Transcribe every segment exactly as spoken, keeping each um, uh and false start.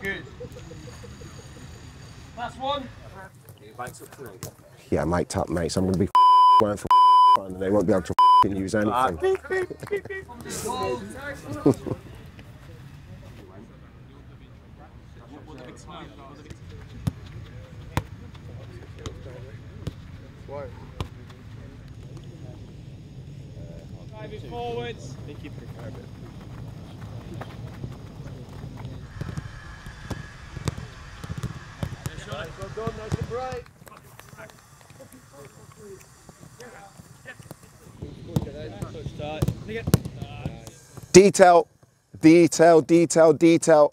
Good. Last one. Yeah, mic'd up, mate, so I'm going to be going for fun and they won't be able to use anything. Driving forwards. They keep the car a bit. Go, go, nice and bright. Detail, detail, detail, detail.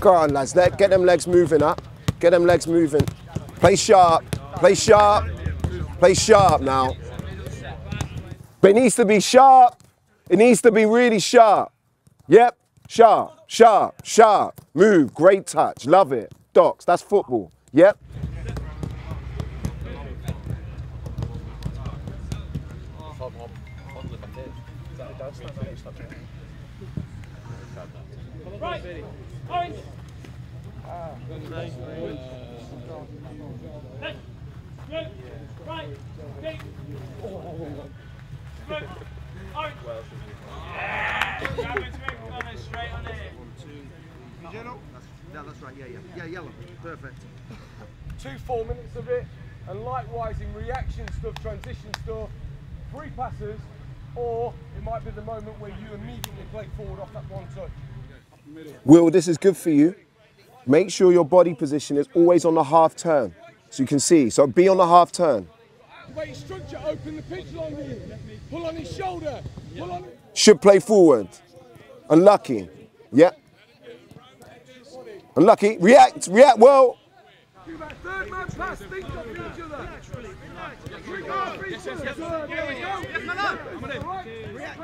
Go on, lads. Let, get them legs moving up. Get them legs moving. Play sharp. Play sharp. Play sharp now. But it needs to be sharp. It needs to be really sharp. Yep. Sharp, sharp, sharp. Move. Great touch. Love it. Docs. That's football. Yep. Right, orange. Left, blue, right, big. Blue, orange. Yeah! Grab it to it, straight on it. Yellow? No, that's right, yeah, yeah. Yeah, yellow. Perfect. Two, four minutes of it. And likewise in reaction stuff, transition stuff, three passes. Or it might be the moment where you immediately play forward off that one touch. Will, this is good for you. Make sure your body position is always on the half turn, so you can see. So be on the half turn. Weight structure, open the pitch line here. Pull on his shoulder. Pull on. Should play forward. Unlucky. Yep. Unlucky. React. React well. Third man pass, think of each other. Quick off each other. Here we go. Yes, my lad. Come on in. React.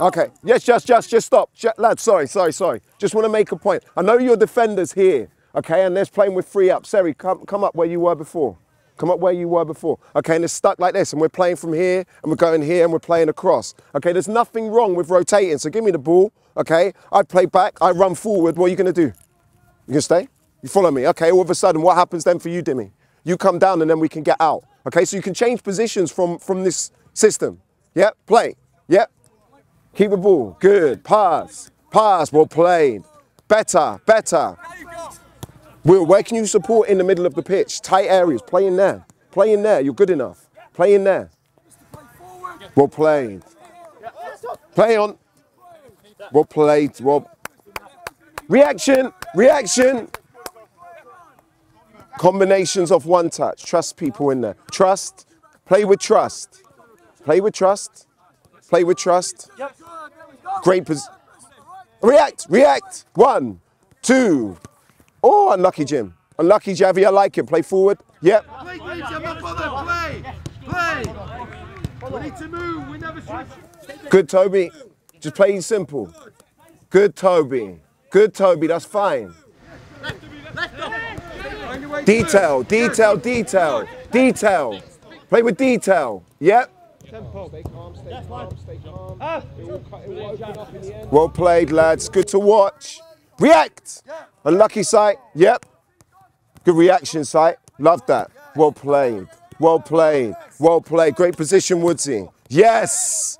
Okay, yes, just, just, just stop. Lads, sorry, sorry, sorry. Just want to make a point. I know your defender's here, okay, and they're playing with three up. Seri, come, come up where you were before. Come up where you were before. Okay, and they're stuck like this, and we're playing from here, and we're going here, and we're playing across. Okay, there's nothing wrong with rotating, so give me the ball, okay? I play back, I run forward. What are you going to do? You going to stay? You follow me? Okay, all of a sudden, what happens then for you, Dimmy? You come down, and then we can get out. Okay, so you can change positions from, from this system. Yep, play. Yep. Keep the ball, good, pass, pass, well played, better, better. Will, where can you support in the middle of the pitch? Tight areas, play in there, play in there, you're good enough. Play in there, well played. Play on, well played, well. Reaction, reaction. Combinations of one touch, trust people in there. Trust, play with trust, play with trust. Play with trust. Yep. Great position. React, react. One, two. Oh, unlucky Jim. Unlucky Javi, I like him. Play forward. Yep. Play, play, Jim, up on them. Play, play. We need to move. We never should. Good, Toby. Just playing simple. Good, Toby. Good, Toby. That's fine. Detail, detail, detail, detail. Play with detail. Yep. Tempo. Stay calm, stay calm, stay calm. Ah. It will, it will open up in the end. Well played, lads. Good to watch. React. Yeah. Unlucky sight. Yep. Good reaction sight. Love that. Well played. Well played. Well played. Great position, Woodsy. Yes.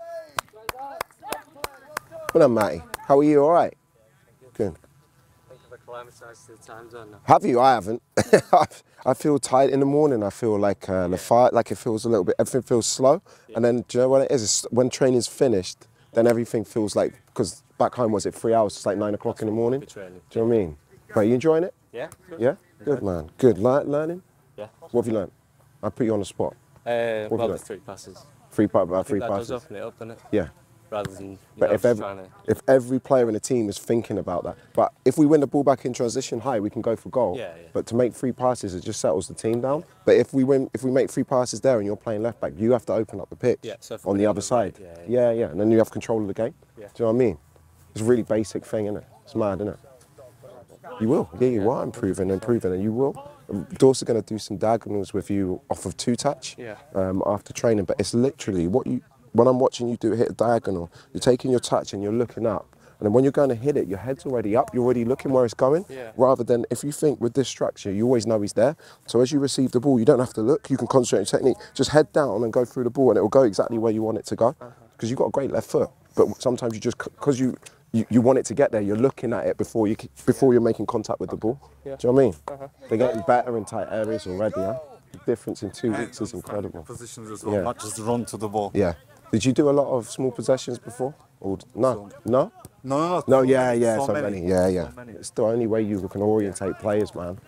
Well done, Matty. How are you? All right. Good. Have you? I haven't. I feel tired in the morning. I feel like uh, the fire, like it feels a little bit, everything feels slow. Yeah. And then do you know what it is? It's when training's finished, then everything feels like, because back home was it three hours, it's like nine o'clock in the morning. Do you know what I mean? But are you enjoying it? Yeah. Good. Yeah? Good man. Good. Le learning? Yeah. What have you learned? I put you on the spot. Uh, well, three passes. Three, pa uh, three passes. That does open it up, doesn't it? Yeah. rather than you but know, if every, trying to... if every player in the team is thinking about that. But if we win the ball back in transition high, we can go for goal. Yeah, yeah. But to make three passes, it just settles the team down. Yeah. But if we win, if we make three passes there and you're playing left back, you have to open up the pitch yeah, so on the other side. Yeah yeah, yeah, yeah. And then you have control of the game. Yeah. Do you know what I mean? It's a really basic thing, isn't it? It's mad, isn't it? You will. Yeah, you yeah. are improving, improving, and you will. Dorsa going to do some diagonals with you off of two touch yeah. um, after training, but it's literally what you. When I'm watching you do hit a diagonal, you're taking your touch and you're looking up, and then when you're going to hit it, your head's already up. You're already looking where it's going. Yeah. Rather than if you think with this structure, you always know he's there. So as you receive the ball, you don't have to look. You can concentrate on technique. Just head down and go through the ball, and it will go exactly where you want it to go. Because uh-huh. you've got a great left foot, but sometimes you just because you. You, you want it to get there, you're looking at it before, you, before you're making contact with the ball. Yeah. Do you know what I mean? Uh-huh. They're getting better in tight areas already. Huh? The difference in two weeks is incredible. Positions as well, yeah. not just run to the ball. Yeah. Did you do a lot of small possessions before? Or, no? So, no? No, no, no. No, yeah, yeah, so, so many. many. Yeah, yeah. So many. It's the only way you can orientate players, man.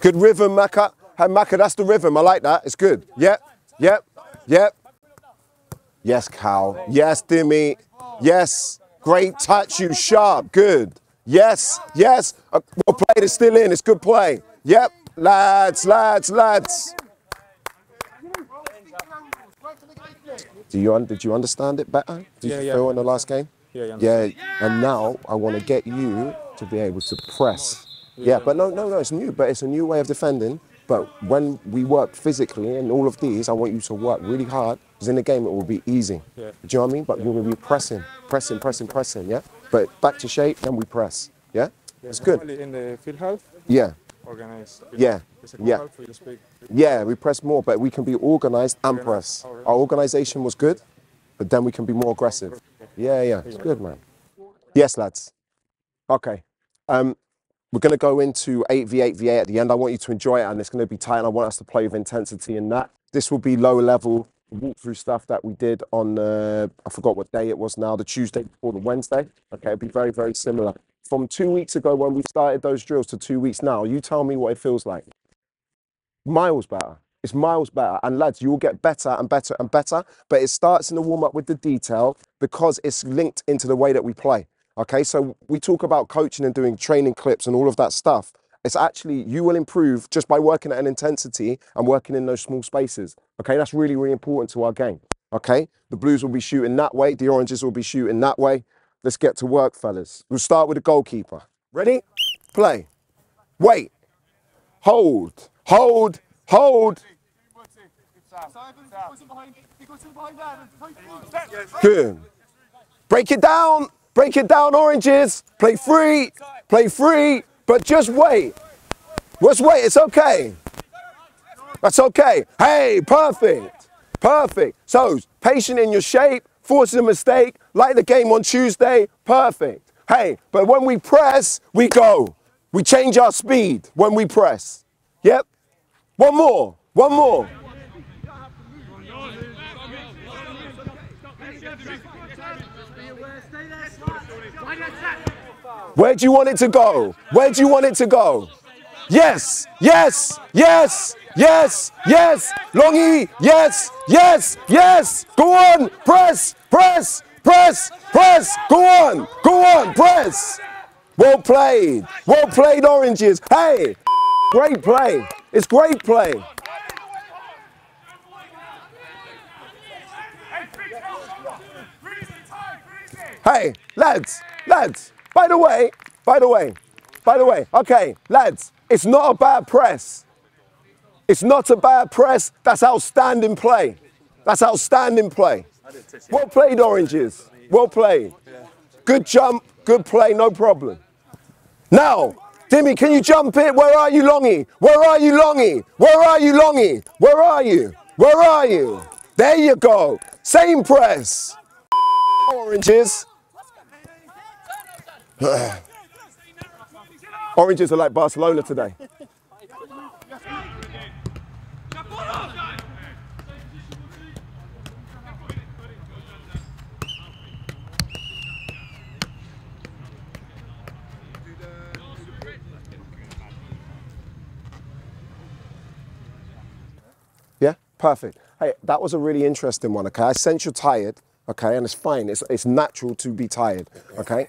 Good rhythm, Maka. Hey, Maka, that's the rhythm. I like that. It's good. Yep, yep, yep. Yes, Cal. Yes, Dimi. Yes. Great touch, you sharp, good. Yes, yes, a play is still in, it's good play. Yep, lads, lads, lads. Do you, did you understand it better? Did yeah, you yeah, feel yeah. in the last game? Yeah, yeah. yeah, and now I want to get you to be able to press. Yeah, but no, no, no, it's new, but it's a new way of defending. But when we work physically and all of these, I want you to work really hard. Because in the game, it will be easy. Yeah. Do you know what I mean? But yeah. you're going to be pressing, pressing, pressing, pressing, yeah? But back to shape, then we press, yeah? yeah it's good. In the field half? Yeah. Organized. Yeah, yeah. Half, we speak. Yeah, we press more, but we can be organized and press. Our organization was good, but then we can be more aggressive. Yeah, yeah, it's good, man. Yes, lads. Okay. Um, We're going to go into eight v eight v eight at the end. I want you to enjoy it, and it's going to be tight, and I want us to play with intensity in that. This will be low-level walkthrough stuff that we did on, uh, I forgot what day it was now, the Tuesday before the Wednesday. Okay, it'll be very, very similar. From two weeks ago when we started those drills to two weeks now, you tell me what it feels like. Miles better. It's miles better. And lads, you'll get better and better and better, but it starts in the warm-up with the detail because it's linked into the way that we play. Okay, so we talk about coaching and doing training clips and all of that stuff. It's actually, you will improve just by working at an intensity and working in those small spaces. Okay, that's really, really important to our game. Okay, the Blues will be shooting that way. The Oranges will be shooting that way. Let's get to work, fellas. We'll start with the goalkeeper. Ready? Play. Wait. Hold. Hold. Hold. Good. Break it down. Break it down, Oranges. Play free, play free, but just wait. Just wait, it's okay. That's okay. Hey, perfect, perfect. So, patient in your shape, forcing a mistake, like the game on Tuesday, perfect. Hey, but when we press, we go. We change our speed when we press. Yep. One more, one more. Where do you want it to go? Where do you want it to go? Yes, yes, yes, yes, yes. Longy, yes, yes, yes. Go on, press, press, press, press. Go on, go on, press. Well played, well played, Oranges. Hey, great play. It's great play. Hey, lads, lads. By the way, by the way, by the way, okay, lads, it's not a bad press. It's not a bad press. That's outstanding play. That's outstanding play. Well played, Oranges. Well played. Good jump, good play, no problem. Now, Dimi, can you jump it? Where are you, Longy? Where are you, Longy? Where are you, Longy? Where are you? Where are you? There you go. Same press. Oranges. Oranges are like Barcelona today. Yeah, perfect. Hey, that was a really interesting one, okay? I sense you're tired. okay? And it's fine, it's, it's natural to be tired, okay?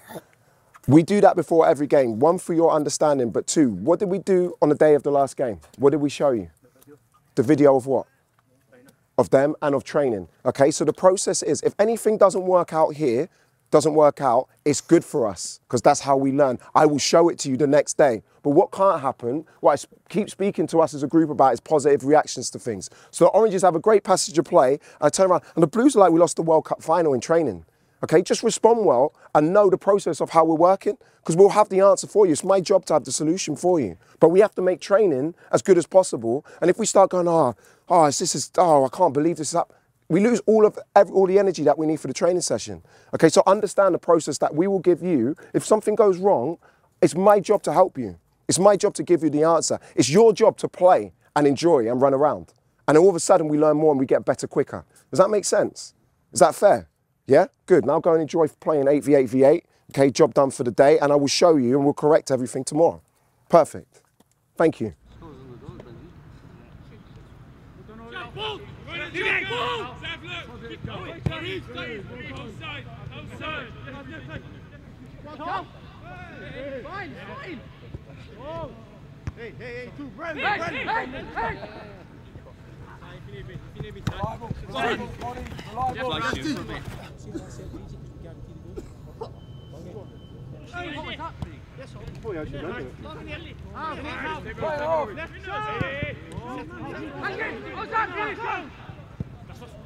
We do that before every game. One, for your understanding, but two, what did we do on the day of the last game? What did we show you? The video of what? Of them and of training, okay? So the process is, if anything doesn't work out here, doesn't work out, it's good for us, because that's how we learn. I will show it to you the next day. But what can't happen, what I keep speaking to us as a group about, is positive reactions to things. So the Oranges have a great passage of play, I turn around, and the Blues are like, we lost the World Cup final in training. Okay, just respond well and know the process of how we're working, because we'll have the answer for you. It's my job to have the solution for you. But we have to make training as good as possible. And if we start going, oh, oh, this is, oh, I can't believe this is up, we lose all of every, all the energy that we need for the training session. Okay, so understand the process that we will give you. If something goes wrong, it's my job to help you. It's my job to give you the answer. It's your job to play and enjoy and run around. And all of a sudden we learn more and we get better quicker. Does that make sense? Is that fair? Yeah? Good. Now go and enjoy playing eight v eight v eight. Okay, job done for the day. And I will show you and we'll correct everything tomorrow. Perfect. Thank you. Hey, hey, hey,